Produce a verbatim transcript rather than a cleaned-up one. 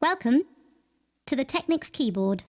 Welcome to the Technics keyboard.